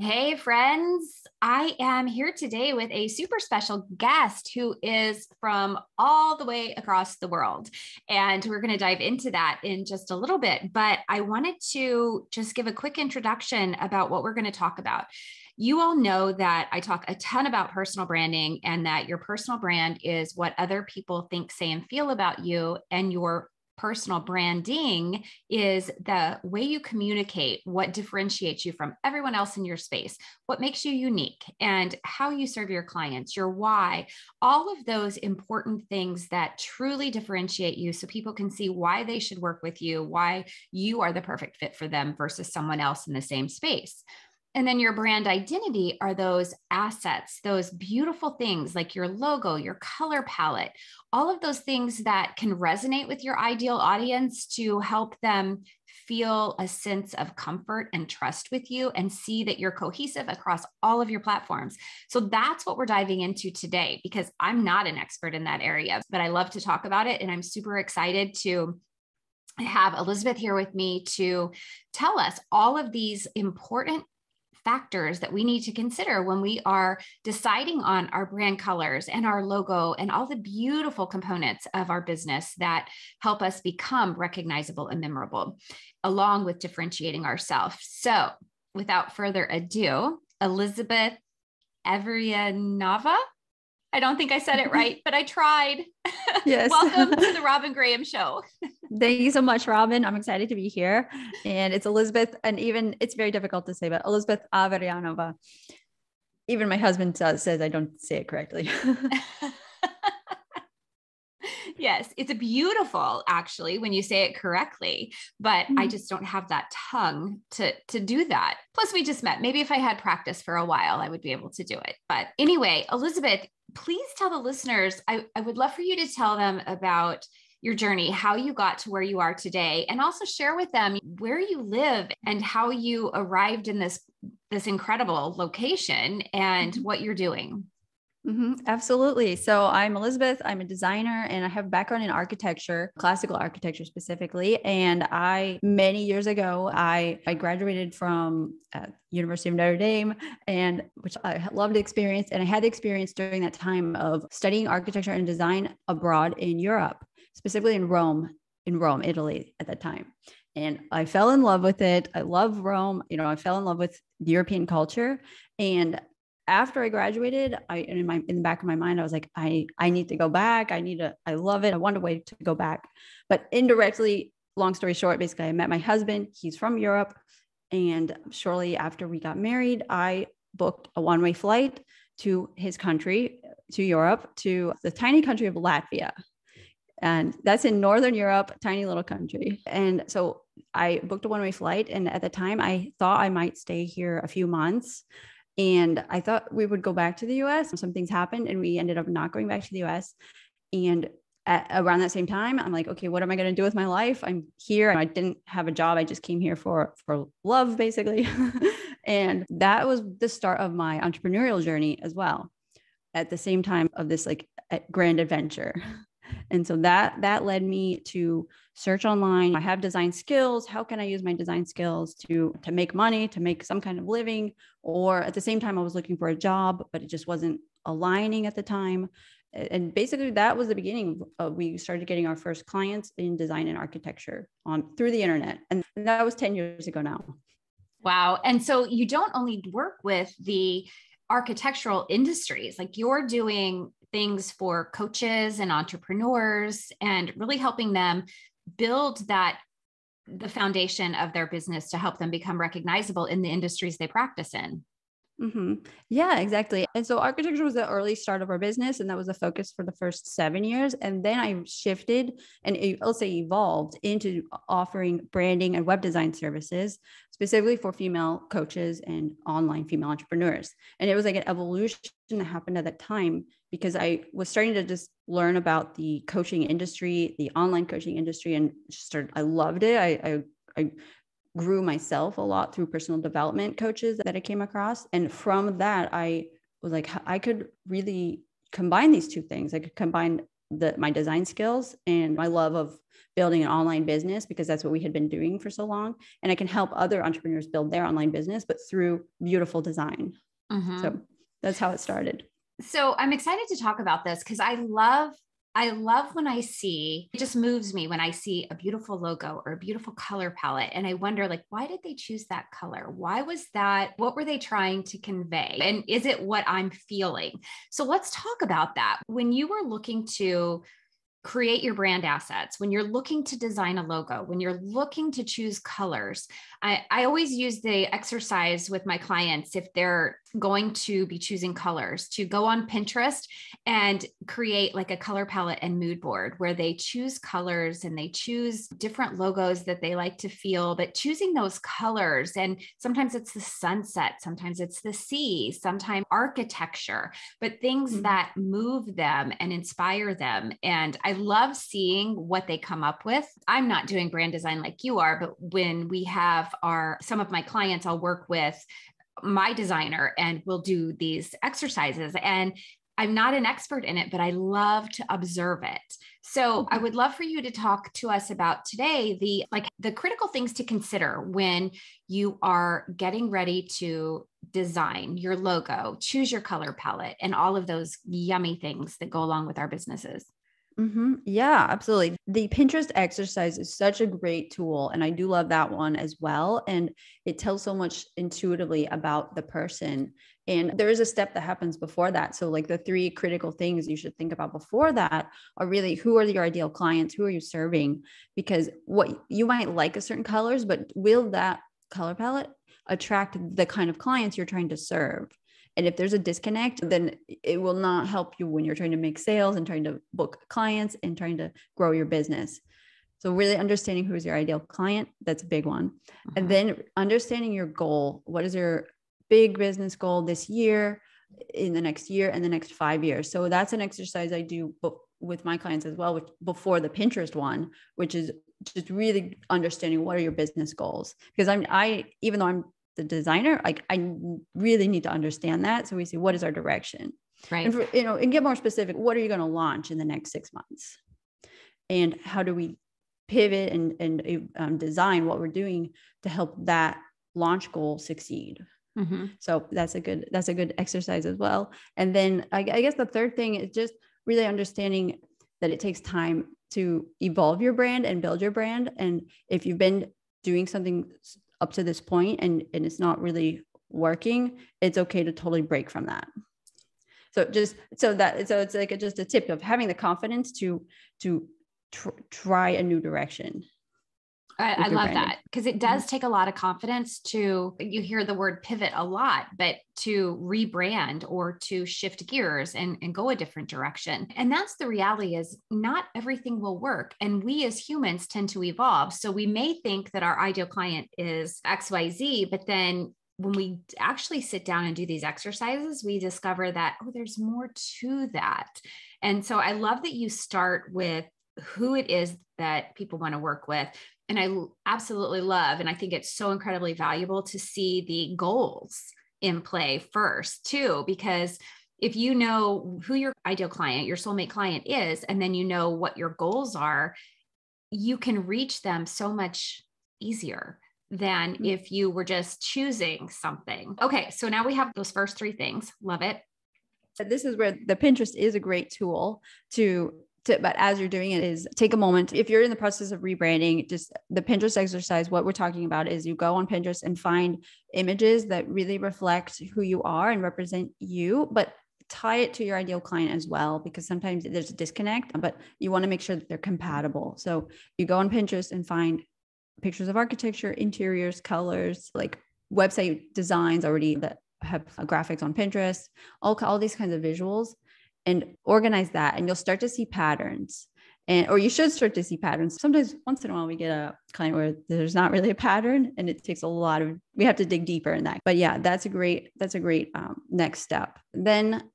Hey friends, I am here today with a super special guest who is from all the way across the world. And we're going to dive into that in just a little bit, but I wanted to just give a quick introduction about what we're going to talk about. You all know that I talk a ton about personal branding and that your personal brand is what other people think, say, and feel about you, and your personal branding is the way you communicate, what differentiates you from everyone else in your space, what makes you unique, and how you serve your clients, your why, all of those important things that truly differentiate you so people can see why they should work with you, why you are the perfect fit for them versus someone else in the same space. And then your brand identity are those assets, those beautiful things like your logo, your color palette, all of those things that can resonate with your ideal audience to help them feel a sense of comfort and trust with you and see that you're cohesive across all of your platforms. So that's what we're diving into today, because I'm not an expert in that area, but I love to talk about it. And I'm super excited to have Elizabeth here with me to tell us all of these important factors that we need to consider when we are deciding on our brand colors and our logo and all the beautiful components of our business that help us become recognizable and memorable, along with differentiating ourselves. So without further ado, Elizabeth Averyanova. I don't think I said it right, but I tried. Yes. Welcome to the Robin Graham Show. Thank you so much, Robin. I'm excited to be here. And it's Elizabeth, and even it's very difficult to say, but Elizabeth Averyanova. Even my husband says I don't say it correctly. Yes, it's beautiful, actually, when you say it correctly, but I just don't have that tongue to do that. Plus, we just met. Maybe if I had practice for a while, I would be able to do it. But anyway, Elizabeth, please tell the listeners, I would love for you to tell them about your journey, how you got to where you are today, and also share with them where you live and how you arrived in this incredible location and what you're doing. Absolutely. So I'm Elizabeth, I'm a designer, and I have a background in architecture, classical architecture specifically. And many years ago, I graduated from University of Notre Dame, and which I loved the experience. And I had the experience during that time of studying architecture and design abroad in Europe, specifically in Rome, Italy at that time. And I fell in love with it. I love Rome. You know, I fell in love with the European culture. And after I graduated, in the back of my mind, I was like, I need to go back. I love it. I want a way to go back. But indirectly, long story short, basically I met my husband, he's from Europe. And shortly after we got married, I booked a one-way flight to his country, to Europe, to the tiny country of Latvia. And that's in Northern Europe, tiny little country. And so I booked a one-way flight. And at the time I thought I might stay here a few months. And I thought we would go back to the US. Some things happened and we ended up not going back to the US. And around that same time, I'm like, okay, what am I going to do with my life? I'm here. I didn't have a job. I just came here for love, basically. And that was the start of my entrepreneurial journey as well, at the same time of this like grand adventure. And so that led me to search online. I have design skills. How can I use my design skills to make money, to make some kind of living? Or at the same time, I was looking for a job, but it just wasn't aligning at the time. And basically that was the beginning. We started getting our first clients in design and architecture through the internet. And that was 10 years ago now. Wow. And so you don't only work with the architectural industries, like you're doing things for coaches and entrepreneurs and really helping them build the foundation of their business to help them become recognizable in the industries they practice in. Yeah, exactly. And so architecture was the early start of our business, and that was the focus for the first 7 years. And then I shifted and I'll say evolved into offering branding and web design services specifically for female coaches and online female entrepreneurs. And it was like an evolution that happened at that time, because I was starting to just learn about the coaching industry, the online coaching industry, and I loved it. I grew myself a lot through personal development coaches that I came across. And from that, I was like, I could really combine these two things. I could combine my design skills and my love of building an online business, because that's what we had been doing for so long. And I can help other entrepreneurs build their online business, but through beautiful design. Mm-hmm. So that's how it started. So I'm excited to talk about this because I love when I see, it just moves me when I see a beautiful logo or a beautiful color palette. And I wonder, like, why did they choose that color? Why was that? What were they trying to convey? And is it what I'm feeling? So let's talk about that. When you were looking to create your brand assets, when you're looking to design a logo, when you're looking to choose colors, I always use the exercise with my clients, if they're going to be choosing colors, to go on Pinterest and create like a color palette and mood board where they choose colors and they choose different logos that they like to feel, but choosing those colors. And sometimes it's the sunset, sometimes it's the sea, sometimes architecture, but things that move them and inspire them. And I love seeing what they come up with. I'm not doing brand design like you are, but when we have some of my clients, I'll work with my designer and we'll do these exercises, and I'm not an expert in it, but I love to observe it. So I would love for you to talk to us about today, the critical things to consider when you are getting ready to design your logo, choose your color palette, and all of those yummy things that go along with our businesses. Mm-hmm. Yeah, absolutely. The Pinterest exercise is such a great tool. And I do love that one as well. And it tells so much intuitively about the person. And there is a step that happens before that. So like the three critical things you should think about before that are really, who are your ideal clients? Who are you serving? Because what you might like a certain colors, but will that color palette attract the kind of clients you're trying to serve? And if there's a disconnect, then it will not help you when you're trying to make sales and trying to book clients and trying to grow your business. So really understanding who's your ideal client, that's a big one. Uh-huh. And then understanding your goal. What is your big business goal this year, in the next year, and the next 5 years? So that's an exercise I do with my clients as well, which before the Pinterest one, which is just really understanding what are your business goals. Because even though I'm the designer, like I really need to understand that. So we see, what is our direction, right? And and get more specific. What are you going to launch in the next 6 months? And how do we pivot and design what we're doing to help that launch goal succeed? Mm-hmm. So that's a good exercise as well. And then I guess the third thing is just really understanding that it takes time to evolve your brand and build your brand. And if you've been doing something up to this point and it's not really working, it's okay to totally break from that. So it's like just a tip of having the confidence to try a new direction. I love that, because it does take a lot of confidence you hear the word pivot a lot, but to rebrand or to shift gears and go a different direction. And that's the reality, is not everything will work. And we as humans tend to evolve. So we may think that our ideal client is XYZ, but then when we actually sit down and do these exercises, we discover that, oh, there's more to that. And so I love that you start with who it is that people want to work with. And I absolutely love, and I think it's so incredibly valuable to see the goals in play first too, because if you know who your ideal client, your soulmate client is, and then you know what your goals are, you can reach them so much easier than if you were just choosing something. Okay. So now we have those first three things. Love it. So this is where the Pinterest is a great tool but as you're doing it, is take a moment. If you're in the process of rebranding, just the Pinterest exercise, what we're talking about is you go on Pinterest and find images that really reflect who you are and represent you, but tie it to your ideal client as well, because sometimes there's a disconnect, but you want to make sure that they're compatible. So you go on Pinterest and find pictures of architecture, interiors, colors, like website designs already that have graphics on Pinterest, all these kinds of visuals, and organize that. And you'll start to see patterns, or you should start to see patterns. Sometimes once in a while we get a client where there's not really a pattern, and it takes we have to dig deeper in that. But yeah, that's a great next step. Then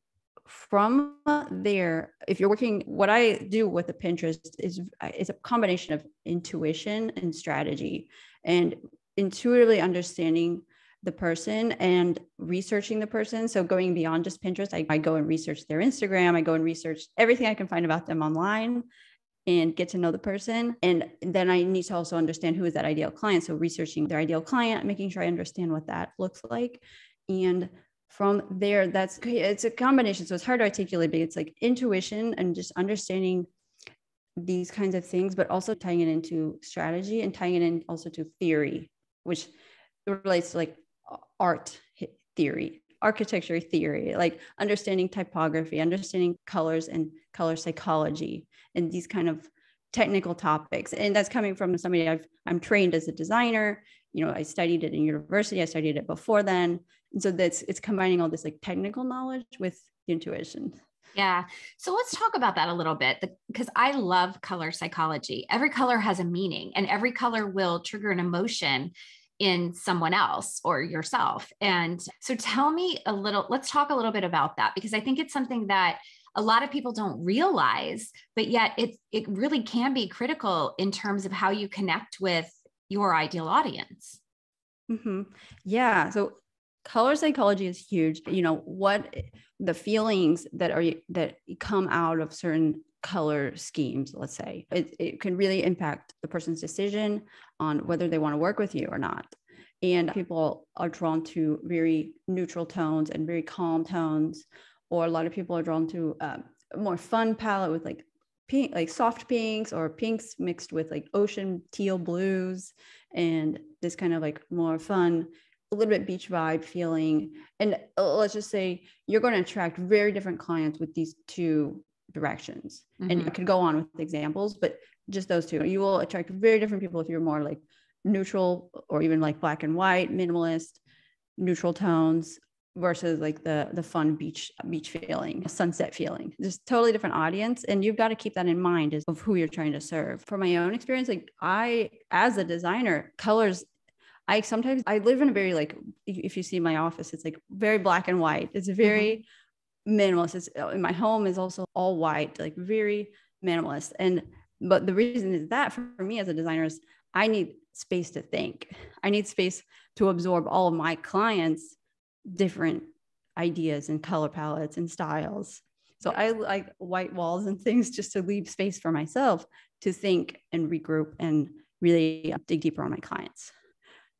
from there, if you're working, what I do with the Pinterest is it's a combination of intuition and strategy, and intuitively understanding the person and researching the person. So going beyond just Pinterest, I go and research their Instagram. I go and research everything I can find about them online and get to know the person. And then I need to also understand who is that ideal client. So researching their ideal client, making sure I understand what that looks like. And from there, it's a combination. So it's hard to articulate, but it's like intuition and just understanding these kinds of things, but also tying it into strategy and tying it in also to theory, which relates to like art theory, architecture theory, like understanding typography, understanding colors and color psychology, and these kind of technical topics. And that's coming from somebody I'm trained as a designer. You know, I studied it in university. I studied it before then. And so it's combining all this like technical knowledge with intuition. Yeah. So let's talk about that a little bit, because I love color psychology. Every color has a meaning, and every color will trigger an emotion in someone else or yourself. And so tell me let's talk a little bit about that, because I think it's something that a lot of people don't realize, but yet it really can be critical in terms of how you connect with your ideal audience. Mm-hmm. Yeah. So color psychology is huge. You know, what the feelings that come out of certain color schemes, let's say, it can really impact the person's decision on whether they want to work with you or not. And people are drawn to very neutral tones and very calm tones, or a lot of people are drawn to a more fun palette with like pink, like soft pinks, or pinks mixed with like ocean teal blues, and this kind of like more fun, a little bit beach vibe feeling. And let's just say you're going to attract very different clients with these two directions. Mm-hmm. And I could go on with examples, but just those two, you will attract very different people if you're more like neutral, or even like black and white, minimalist, neutral tones, versus like the fun beach feeling, sunset feeling. There's totally different audience. And you've got to keep that in mind as of who you're trying to serve. For my own experience, like as a designer, colors, I live in a very, like, if you see my office, it's like very black and white. It's very minimalist. My home is also all white, like very minimalist. But the reason is that for me as a designer is I need space to think. I need space to absorb all of my clients' different ideas and color palettes and styles. So I like white walls and things just to leave space for myself to think and regroup and really dig deeper on my clients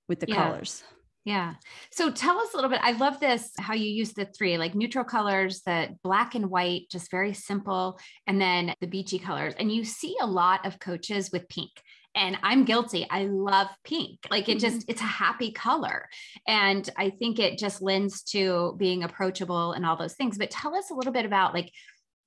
with the colors. Yeah. So tell us a little bit. I love this, how you use the three, like neutral colors, the black and white, just very simple, and then the beachy colors. And you see a lot of coaches with pink. And I'm guilty. I love pink. Like it's a happy color. And I think it just lends to being approachable and all those things. But tell us a little bit about like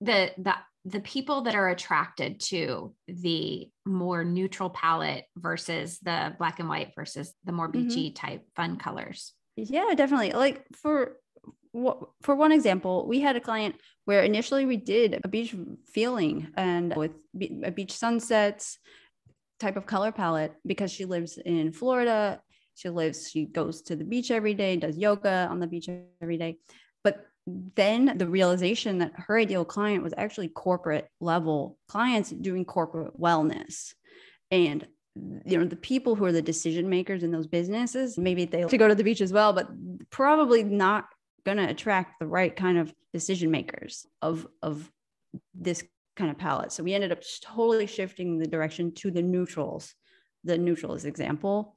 the people that are attracted to the more neutral palette versus the black and white versus the more beachy type fun colors. Yeah, definitely. Like for one example, we had a client where initially we did a beach feeling and with a beach sunsets type of color palette, because she lives in Florida. She goes to the beach every day, does yoga on the beach every day. But then the realization that her ideal client was actually corporate level clients doing corporate wellness. And, you know, the people who are the decision makers in those businesses, maybe they like to go to the beach as well, but probably not going to attract the right kind of decision makers of this kind of palette. So we ended up totally shifting the direction to the neutrals example,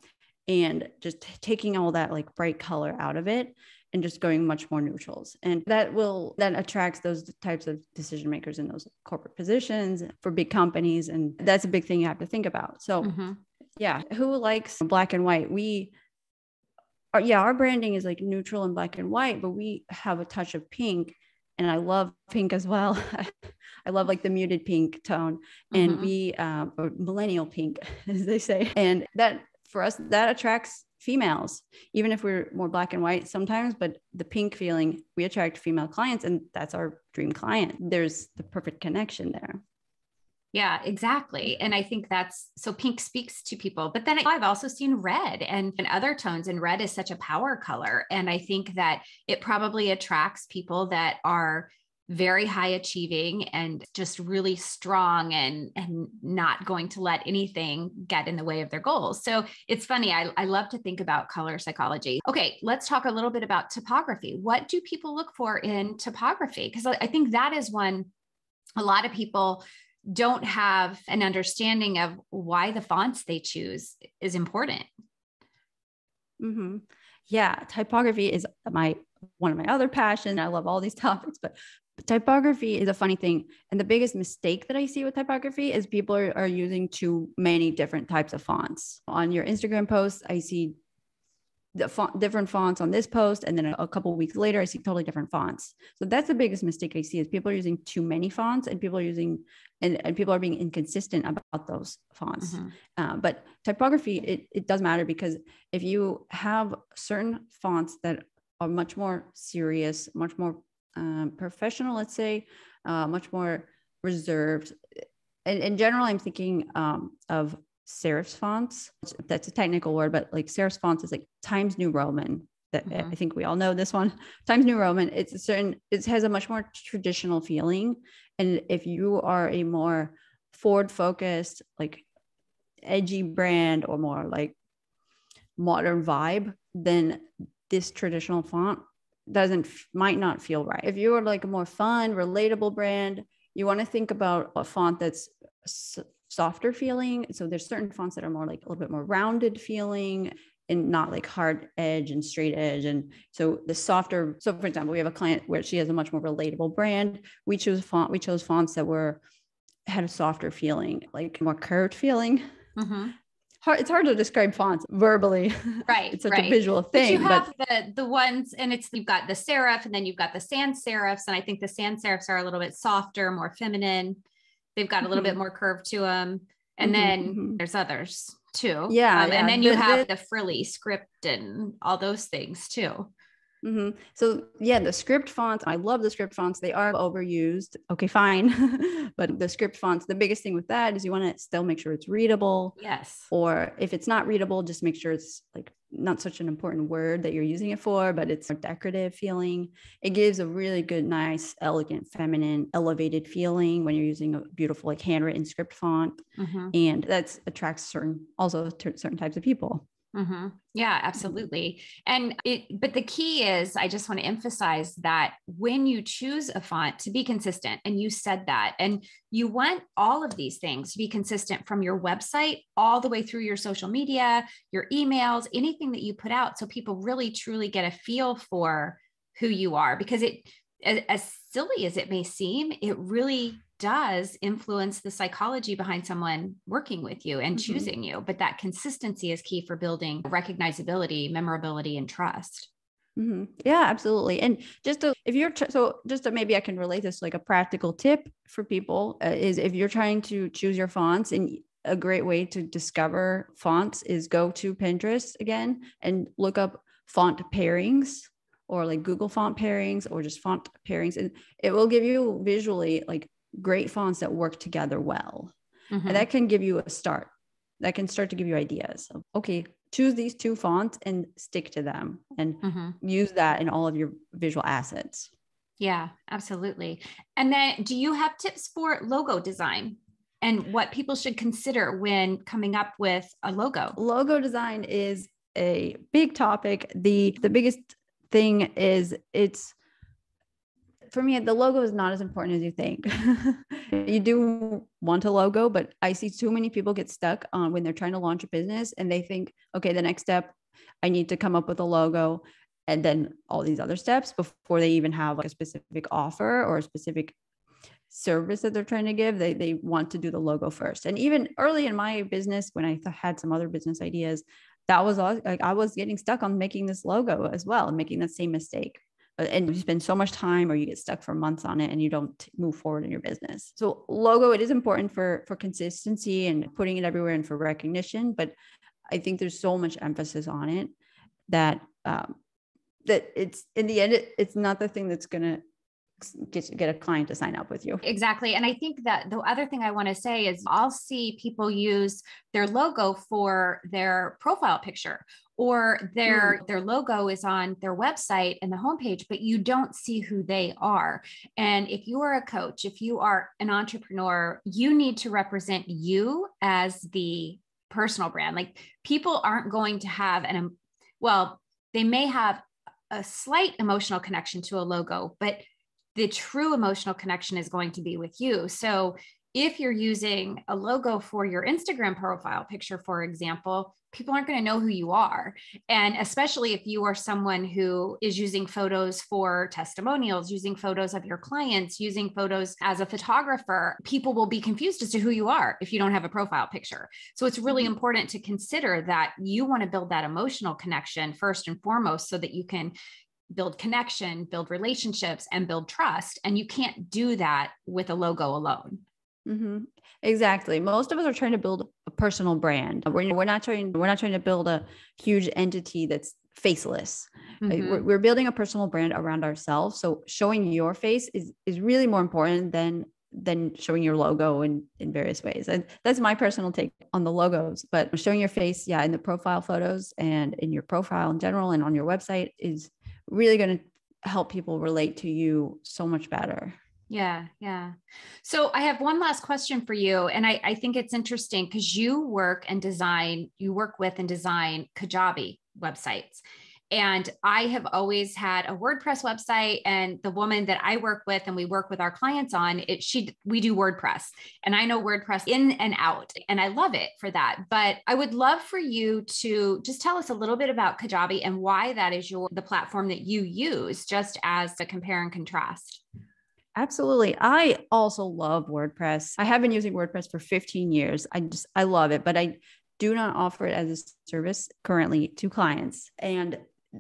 and just taking all that like bright color out of it and just going much more neutrals. And that attracts those types of decision makers in those corporate positions for big companies. And that's a big thing you have to think about. So yeah, who likes black and white? Our branding is like neutral and black and white, but we have a touch of pink, and I love pink as well. I love like the muted pink tone, and or millennial pink, as they say. And that for us, that attracts females, even if we're more black and white sometimes, but the pink feeling, we attract female clients, and that's our dream client. There's the perfect connection there. Yeah, exactly. And I think so pink speaks to people, but then I've also seen red and other tones, and red is such a power color. And I think that it probably attracts people that are very high achieving and just really strong and not going to let anything get in the way of their goals. So it's funny. I love to think about color psychology. Okay. Let's talk a little bit about typography. What do people look for in typography? Because I think that is one, a lot of people don't have an understanding of why the fonts they choose is important. Mm-hmm. Yeah. Typography is one of my other passions. I love all these topics, but typography is a funny thing. And the biggest mistake that I see with typography is people are using too many different types of fonts. On your Instagram posts, I see the different fonts on this post. And then a couple of weeks later, I see totally different fonts. So that's the biggest mistake I see is people are using too many fonts and people are using, and people are being inconsistent about those fonts. Mm-hmm. But typography, it does matter because if you have certain fonts that are much more serious, much more professional, let's say, much more reserved. And in general, I'm thinking of serif fonts. That's a technical word, but like serif fonts is like Times New Roman. That mm-hmm. I think we all know this one. Times New Roman. It has a much more traditional feeling. And if you are a more forward-focused, like edgy brand or more like modern vibe, then this traditional font might not feel right. If you are like a more fun, relatable brand, you want to think about a font that's softer feeling. So there's certain fonts that are more like a little bit more rounded feeling and not like hard edge and straight edge. And so the softer, so for example, we have a client where she has a much more relatable brand. We chose fonts that had a softer feeling, like more curved feeling. Mm-hmm. It's hard to describe fonts verbally. Right. It's such a visual thing. But you have the ones, and you've got the serif and then you've got the sans serifs. And I think the sans serifs are a little bit softer, more feminine. They've got a little bit more curve to them. And then there's others too. Yeah. And then you have the frilly script and all those things too. Mm-hmm. So yeah, the script fonts, I love the script fonts. They are overused. Okay, fine. But the script fonts, the biggest thing with that is you want to still make sure it's readable. Yes. Or if it's not readable, just make sure it's like not such an important word that you're using it for, but it's a decorative feeling. It gives a really good, nice, elegant, feminine, elevated feeling when you're using a beautiful, like handwritten script font. Mm-hmm. And that attracts certain types of people. Mm-hmm. Yeah, absolutely. And but the key is, I just want to emphasize that when you choose a font to be consistent, and you said that, and you want all of these things to be consistent from your website all the way through your social media, your emails, anything that you put out. So people really, truly get a feel for who you are, because as silly as it may seem, it really does influence the psychology behind someone working with you and choosing you. But that consistency is key for building recognizability, memorability, and trust. Mm-hmm. Yeah, absolutely. And maybe I can relate this to like a practical tip for people is if you're trying to choose your fonts, and a great way to discover fonts is go to Pinterest again and look up font pairings, or like Google font pairings, or just font pairings. And it will give you visually like great fonts that work together well. Mm-hmm. And that can give you a start. That can start to give you ideas of, okay, choose these two fonts and stick to them and use that in all of your visual assets. Yeah, absolutely. And then do you have tips for logo design and what people should consider when coming up with a logo? Logo design is a big topic. The biggest thing is for me, the logo is not as important as you think. You do want a logo, but I see too many people get stuck on when they're trying to launch a business and they think, okay, the next step, I need to come up with a logo and then all these other steps before they even have like a specific offer or a specific service that they're trying to give. They want to do the logo first. And even early in my business, when I had some other business ideas, that was like, I was getting stuck on making this logo as well and making that same mistake. And you spend so much time or you get stuck for months on it and you don't move forward in your business. So logo, it is important for consistency and putting it everywhere and for recognition. But I think there's so much emphasis on it that it's in the end, it's not the thing that's going to get a client to sign up with you. Exactly. And I think that the other thing I want to say is I'll see people use their logo for their profile picture, or their logo is on their website and the homepage, but you don't see who they are. And if you are a coach, if you are an entrepreneur, you need to represent you as the personal brand. Like, people aren't going to have they may have a slight emotional connection to a logo, but the true emotional connection is going to be with you. So if you're using a logo for your Instagram profile picture, for example, people aren't going to know who you are. And especially if you are someone who is using photos for testimonials, using photos of your clients, using photos as a photographer, people will be confused as to who you are if you don't have a profile picture. So it's really important to consider that you want to build that emotional connection first and foremost, so that you can build connection, build relationships, and build trust. And you can't do that with a logo alone. Mm-hmm. Exactly. Most of us are trying to build a personal brand. We're not trying to build a huge entity that's faceless. Mm-hmm. We're building a personal brand around ourselves. So showing your face is really more important than showing your logo in various ways. And that's my personal take on the logos, but showing your face, in the profile photos and in your profile in general and on your website is really going to help people relate to you so much better. Yeah. So I have one last question for you. And I think it's interesting because you work with and design Kajabi websites. And I have always had a WordPress website, and the woman that I work with and we work with our clients on it, we do WordPress, and I know WordPress in and out, and I love it for that. But I would love for you to just tell us a little bit about Kajabi and why that is the platform that you use, just as a compare and contrast. Absolutely. I also love WordPress. I have been using WordPress for 15 years. I love it, but I do not offer it as a service currently to clients. And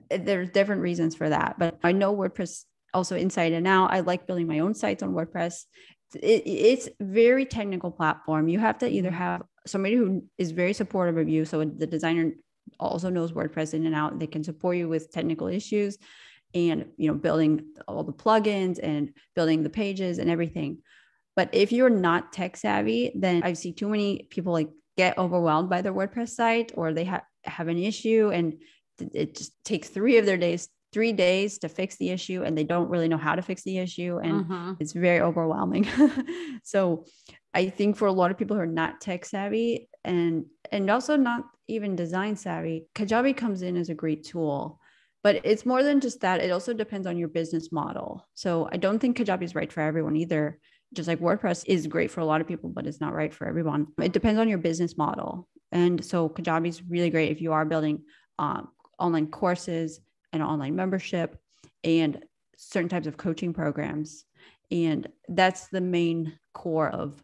there's different reasons for that, but I know WordPress also inside and out. I like building my own sites on WordPress. It's a very technical platform. You have to either have somebody who is very supportive of you, so the designer also knows WordPress in and out. They can support you with technical issues and, building all the plugins and building the pages and everything. But if you're not tech savvy, then I see too many people get overwhelmed by their WordPress site, or they have an issue and it just takes 3 days to fix the issue, and they don't really know how to fix the issue. And it's very overwhelming. So I think for a lot of people who are not tech savvy and also not even design savvy, Kajabi comes in as a great tool. But it's more than just that. It also depends on your business model. So I don't think Kajabi is right for everyone either. Just like WordPress is great for a lot of people, but it's not right for everyone. It depends on your business model. And so Kajabi is really great if you are building online courses and online membership and certain types of coaching programs. And that's the main core of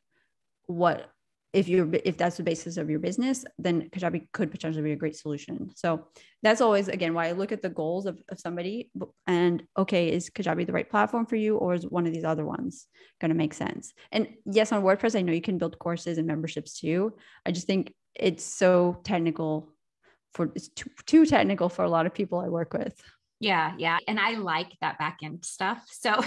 what, if that's the basis of your business, then Kajabi could potentially be a great solution. So that's always, again, why I look at the goals of somebody and, okay, is Kajabi the right platform for you, or is one of these other ones going to make sense? And yes, on WordPress, I know you can build courses and memberships too. I just think it's so technical it's too technical for a lot of people I work with. Yeah. And I like that back-end stuff. So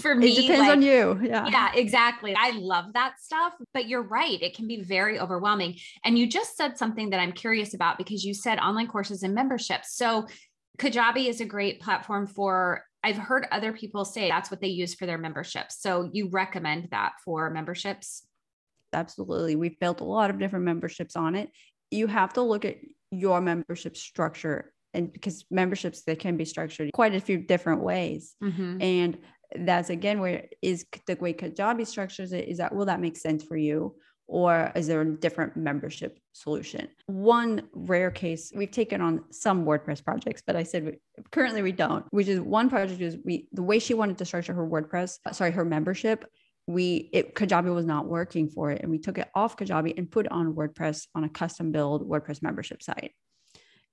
for me, it depends on you. Yeah, exactly. I love that stuff, but you're right. It can be very overwhelming. And you just said something that I'm curious about, because you said online courses and memberships. So Kajabi is a great platform I've heard other people say that's what they use for their memberships. So you recommend that for memberships? Absolutely. We've built a lot of different memberships on it. You have to look at your membership structure, and because memberships, they can be structured quite a few different ways. And that's, again, where is the way Kajabi structures it is that, will that make sense for you? Or is there a different membership solution? One rare case, we've taken on some WordPress projects, but I said, currently we don't, which is one project is the way she wanted to structure her membership. Kajabi was not working for it. And we took it off Kajabi and put it on WordPress, on a custom build WordPress membership site.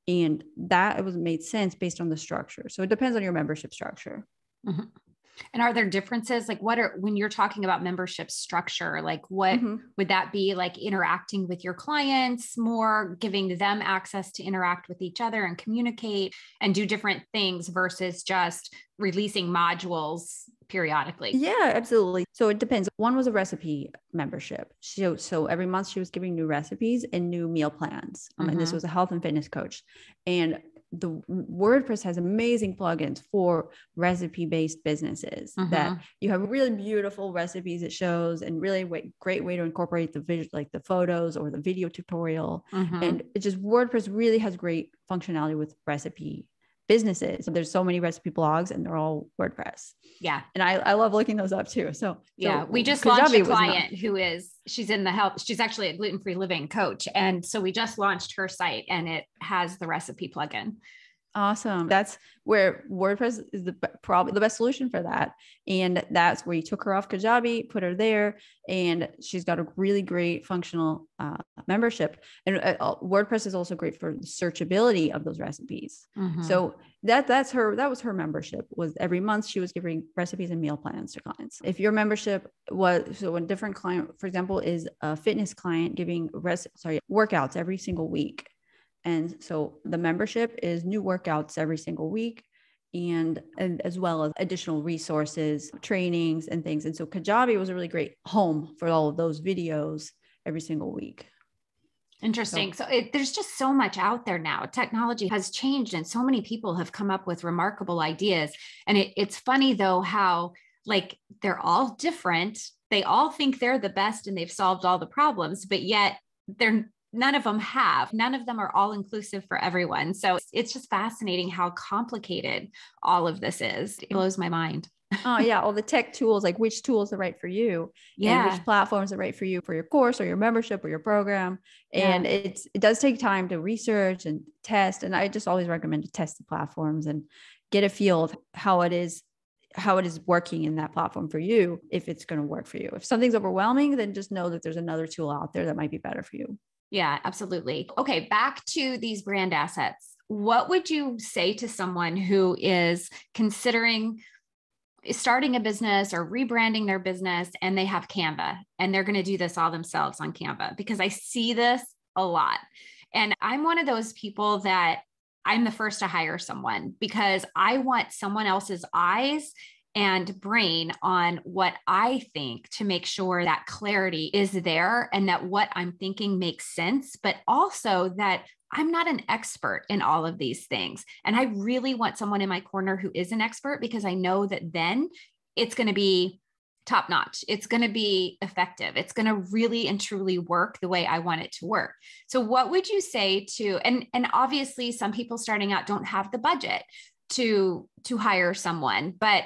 And that it was made sense based on the structure. So it depends on your membership structure. And are there differences? When you're talking about membership structure, what would that be? Interacting with your clients more, giving them access to interact with each other and communicate and do different things versus just releasing modules periodically? Yeah, absolutely. So it depends. One was a recipe membership. So every month she was giving new recipes and new meal plans. And this was a health and fitness coach. And the WordPress has amazing plugins for recipe-based businesses that you have really beautiful recipes it shows, and really great way to incorporate the visual, like the photos or the video tutorial. And it just, WordPress really has great functionality with recipe businesses. There's so many recipe blogs and they're all WordPress. Yeah. And I love looking those up too. So yeah, we just launched a client who is, she's in the health, she's actually a gluten-free living coach. And so we just launched her site and it has the recipe plugin. Awesome. That's where WordPress is probably the best solution for that. And that's where you took her off Kajabi, put her there, and she's got a really great functional membership. And WordPress is also great for the searchability of those recipes. So that was her membership, was every month she was giving recipes and meal plans to clients. If your membership was, so a different client, for example, is a fitness client giving workouts every single week. And so the membership is new workouts every single week, and as well as additional resources, trainings and things. And so Kajabi was a really great home for all of those videos every single week. Interesting. So there's just so much out there now. Technology has changed and so many people have come up with remarkable ideas. And it's funny though, how like they're all different. They all think they're the best and they've solved all the problems, but yet none of them are all inclusive for everyone. So it's just fascinating how complicated all of this is. It blows my mind. Oh yeah. All the tech tools, like which tools are right for you and which platforms are right for you for your course or your membership or your program. And it does take time to research and test. And I just always recommend to test the platforms and get a feel of how it is working in that platform for you, if it's going to work for you. If something's overwhelming, then just know that there's another tool out there that might be better for you. Yeah, absolutely. Okay. Back to these brand assets. What would you say to someone who is considering starting a business or rebranding their business and they have Canva and they're going to do this all themselves on Canva? Because I see this a lot. And I'm one of those people that I'm the first to hire someone because I want someone else's eyes and brain on what I think to make sure that clarity is there and that what I'm thinking makes sense, but also that I'm not an expert in all of these things. And I really want someone in my corner who is an expert, because I know that then it's going to be top notch. It's going to be effective. It's going to really and truly work the way I want it to work. So what would you say to, and obviously some people starting out don't have the budget to hire someone, but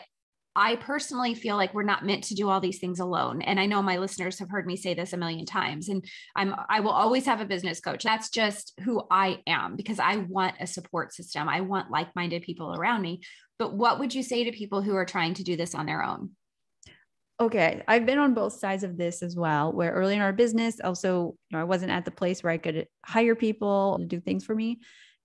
I personally feel like we're not meant to do all these things alone. And I know my listeners have heard me say this a million times, and I will always have a business coach. That's just who I am, because I want a support system. I want like-minded people around me. But what would you say to people who are trying to do this on their own? Okay. I've been on both sides of this as well, where early in our business, also, I wasn't at the place where I could hire people to do things for me.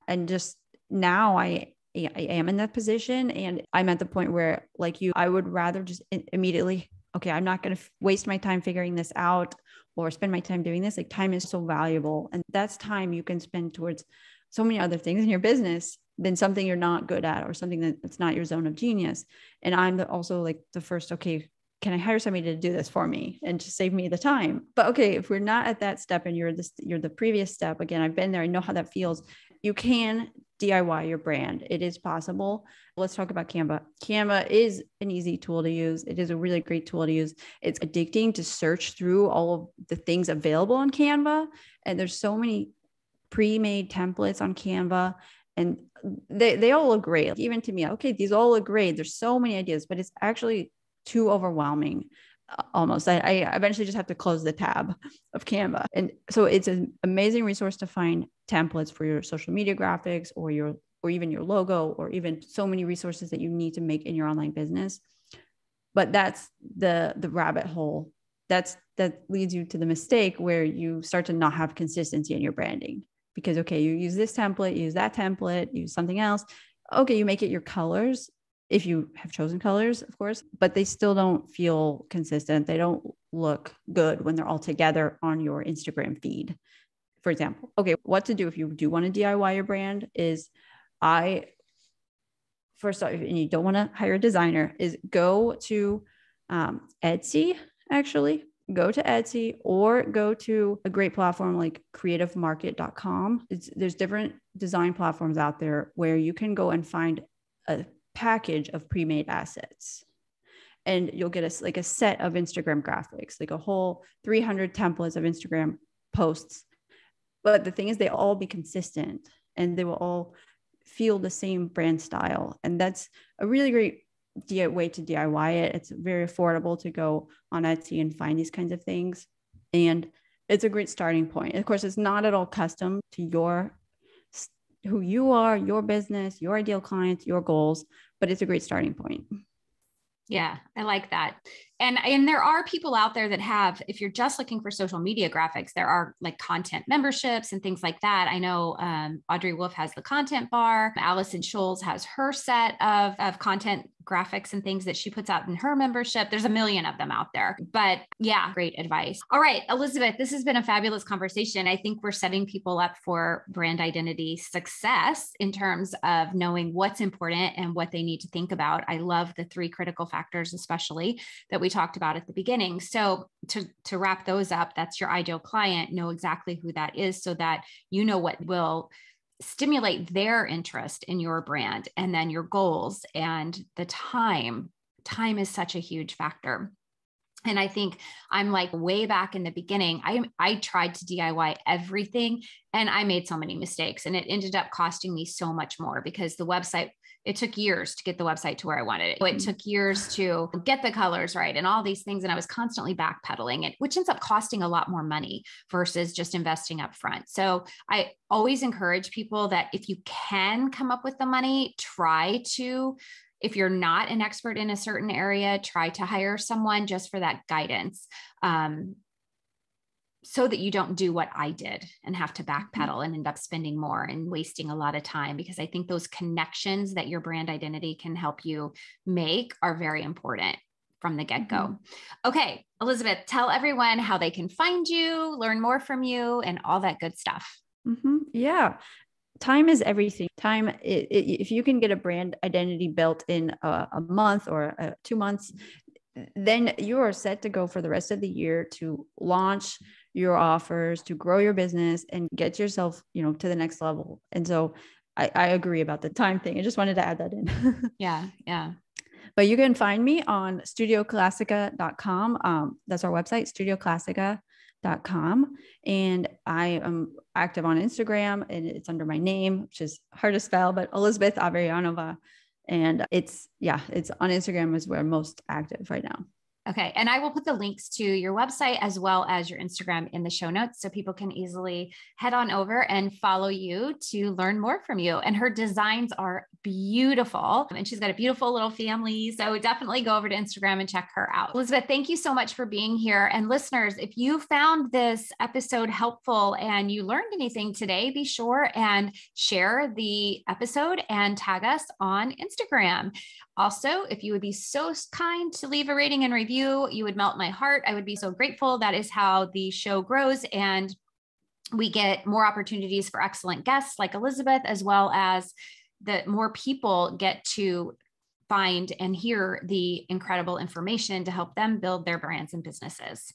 And just now I am in that position, and I'm at the point where, like you, I would rather just immediately, okay, I'm not going to waste my time figuring this out or spend my time doing this. Like, time is so valuable, and that's time you can spend towards so many other things in your business than something you're not good at or something that's not your zone of genius. And I'm also like the first, okay, can I hire somebody to do this for me and to save me the time? But okay, if we're not at that step and you're the previous step, again, I've been there. I know how that feels. You can DIY your brand. It is possible. Let's talk about Canva. Canva is an easy tool to use. It is a really great tool to use. It's addicting to search through all of the things available on Canva. And there's so many pre-made templates on Canva, and they all look great. Like, even to me, okay, these all look great. There's so many ideas, but it's actually too overwhelming. Almost. I eventually just have to close the tab of Canva. And so it's an amazing resource to find templates for your social media graphics or even your logo, or even so many resources that you need to make in your online business. But that's the rabbit hole that leads you to the mistake where you start to not have consistency in your branding, because, okay, you use this template, use that template, use something else. Okay. You make it your colors, if you have chosen colors, of course, but they still don't feel consistent. They don't look good when they're all together on your Instagram feed, for example. Okay, what to do if you do want to DIY your brand is, I first off, and you don't want to hire a designer, is go to Etsy, actually. Go to Etsy or go to a great platform like creativemarket.com. There's different design platforms out there where you can go and find a package of pre-made assets. And you'll get a set of Instagram graphics, like a whole 300 templates of Instagram posts. But the thing is, they all be consistent and they will all feel the same brand style. And that's a really great way to DIY it. It's very affordable to go on Etsy and find these kinds of things. And it's a great starting point. Of course, it's not at all custom to who you are, your business, your ideal clients, your goals, but it's a great starting point. Yeah, I like that. And there are people out there that have, if you're just looking for social media graphics, there are like content memberships and things like that. I know Audrey Wolf has the content bar. Allison Scholes has her set of content graphics and things that she puts out in her membership. There's a million of them out there, but yeah, great advice. All right, Elizabeth, this has been a fabulous conversation. I think we're setting people up for brand identity success in terms of knowing what's important and what they need to think about. I love the three critical factors, especially that we talked about at the beginning. So to wrap those up, that's your ideal client, know exactly who that is so that you know what will stimulate their interest in your brand, and then your goals and the time. Time is such a huge factor. And I think I'm like way back in the beginning, I tried to DIY everything and I made so many mistakes, and it ended up costing me so much more because the website, it took years to get the website to where I wanted it. So it took years to get the colors right and all these things. And I was constantly backpedaling it, which ends up costing a lot more money versus just investing up front. So I always encourage people that if you can come up with the money, try to, if you're not an expert in a certain area, try to hire someone just for that guidance. So that you don't do what I did and have to backpedal and end up spending more and wasting a lot of time, because I think those connections that your brand identity can help you make are very important from the get-go. Mm-hmm. Okay, Elizabeth, tell everyone how they can find you, learn more from you, and all that good stuff. Mm-hmm. Yeah. Time is everything. Time, if you can get a brand identity built in a month or 2 months, then you are set to go for the rest of the year to launch your offers, to grow your business and get yourself, to the next level. And so I agree about the time thing. I just wanted to add that in. Yeah. Yeah. But you can find me on studioclassica.com. That's our website, studioclassica.com. And I am active on Instagram, and it's under my name, which is hard to spell, but Elizabeth Averyanova. And it's on Instagram is where I'm most active right now. Okay. And I will put the links to your website as well as your Instagram in the show notes, so people can easily head on over and follow you to learn more from you. And her designs are beautiful, and she's got a beautiful little family. So definitely go over to Instagram and check her out. Elizabeth, thank you so much for being here. And listeners, if you found this episode helpful and you learned anything today, be sure and share the episode and tag us on Instagram. Also, if you would be so kind to leave a rating and review, you would melt my heart. I would be so grateful. That is how the show grows, and we get more opportunities for excellent guests like Elizabeth, as well as that more people get to find and hear the incredible information to help them build their brands and businesses.